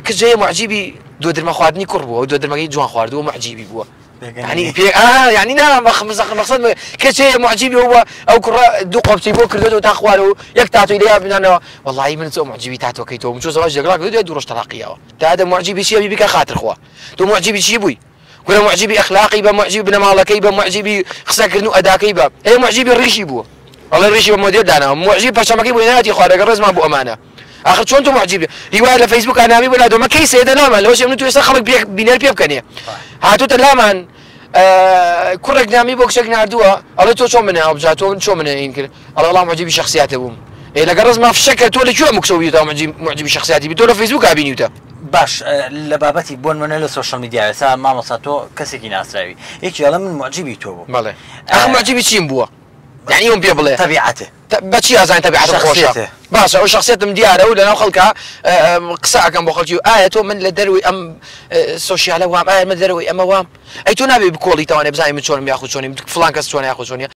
كجاي معجبي دو درما خواردني كربو دو درما جوان خواردو معجبي بو يعني في يعني نعم مقصد كشيء معجبي هو او كره دو قبتي بو كردو تاع خوارو ياك تاعتو ليا بنا والله من سو معجبي تاعتو كيتو مشو زواج راك دو روش تراقيه تاع هذا معجبي شي بيك خاطر خوا تو معجبي شي بوي ولا معجبي اخلاقي با معجبي بن مالا كيبا معجبي خصك نو ادا كيبا اي معجبي الريشي بو والله الريشي موديل دانا معجبي باش ما كيبو ناتي خوارا غرز ما بو امانه اخر شو انتم معجبين روايه على فيسبوك انا ابي ولا ما كيس هذا لا ما واش انتم يسخلق بيك بينال بيبكني هاتو تلامان كرك نامي بوكشك ناردوا على تو شو من ابجاتو شو من يمكن الله معجبي شخصياتهم اي لا غرز ما في شك تولي شو مكسوبيه معجبي شخصياتي بتولي فيسبوك ابي نيوتا باش لبابتي بون من السوشيال ميديا سا ماما ساتو كسكي ناسراوي هيك يلا من معجبي تو بله اخ معجبي شي بو يعني يوم بيبله طبيعته باتشي ازاي طبيعته خوشه باش او شخصيته مدياره ولا خلقها قصا كان بخلتي ايتو من لدروي ام سوشيال وام من لدروي ام وام ايتو نبي بكوليتو انا بزاي من شلون ياخذوني فلان كاس شلون ياخذوني